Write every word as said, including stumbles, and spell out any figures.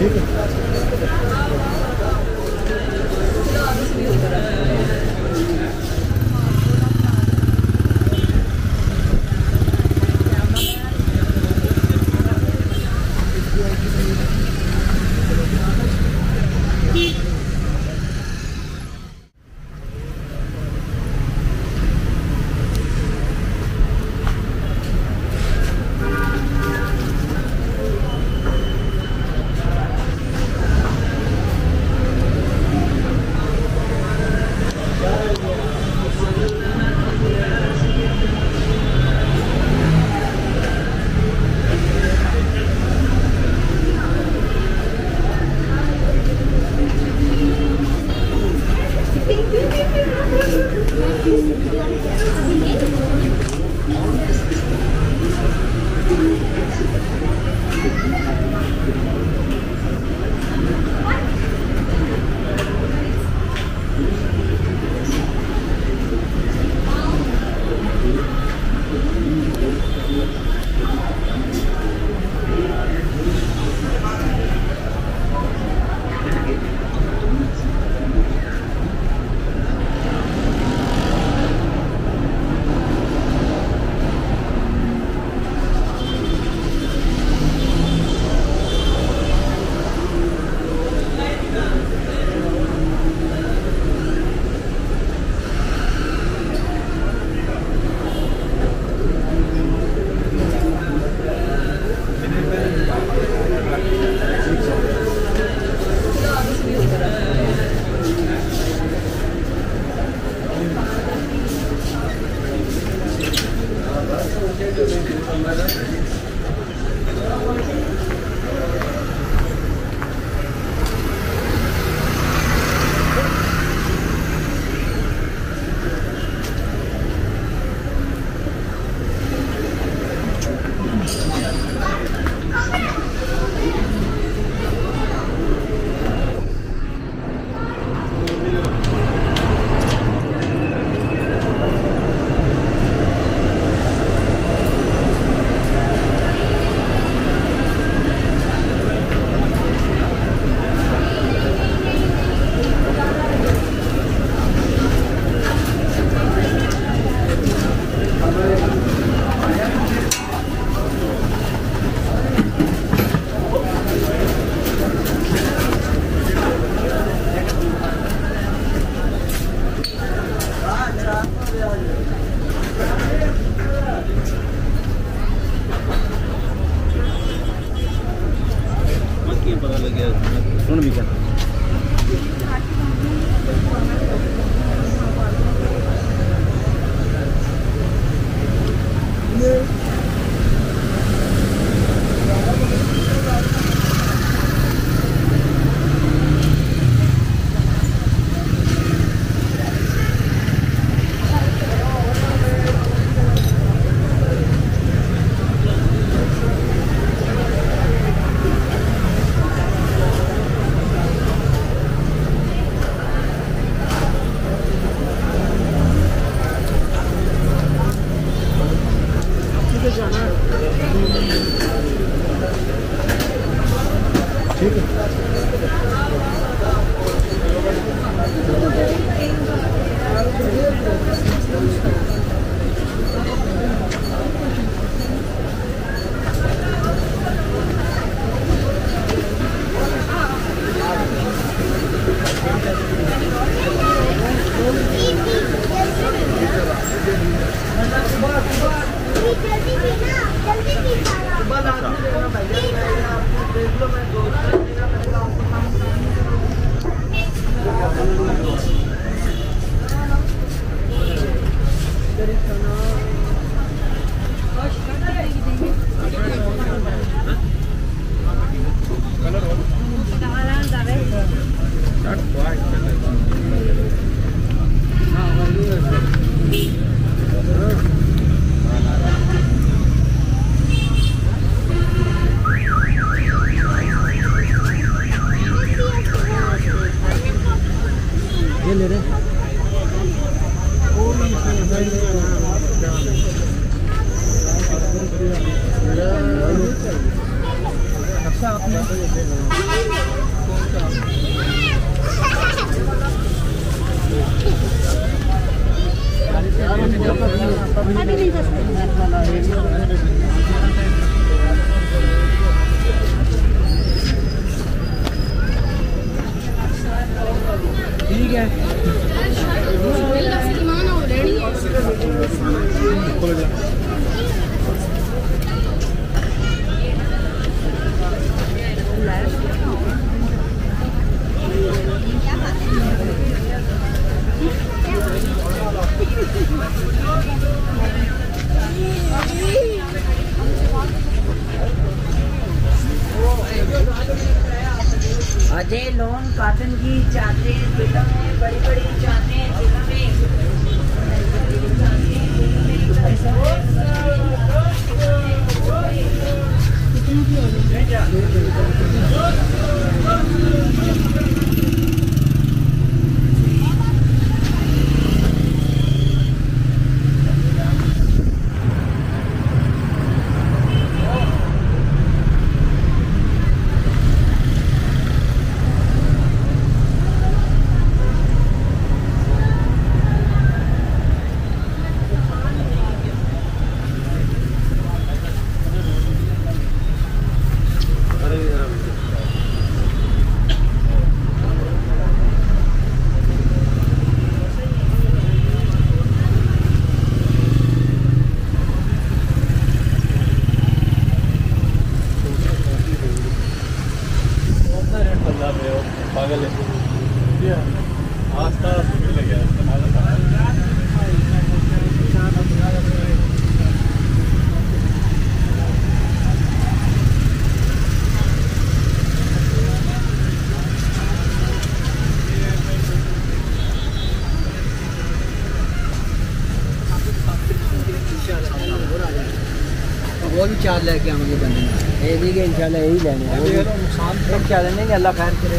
fica? ठीक है सामान ऑलरेडी है अजय लॉन कॉटन की चादरें जिला में बड़ी बड़ी चादरें जिला में पागल है क्या आज का सुबह लग गया इस्तेमाल वो भी चार लेके आएंगे बने ये भी के इंशाल्लाह यही लेने वो नुकसान फिर क्या लेने कि अल्लाह खैर करे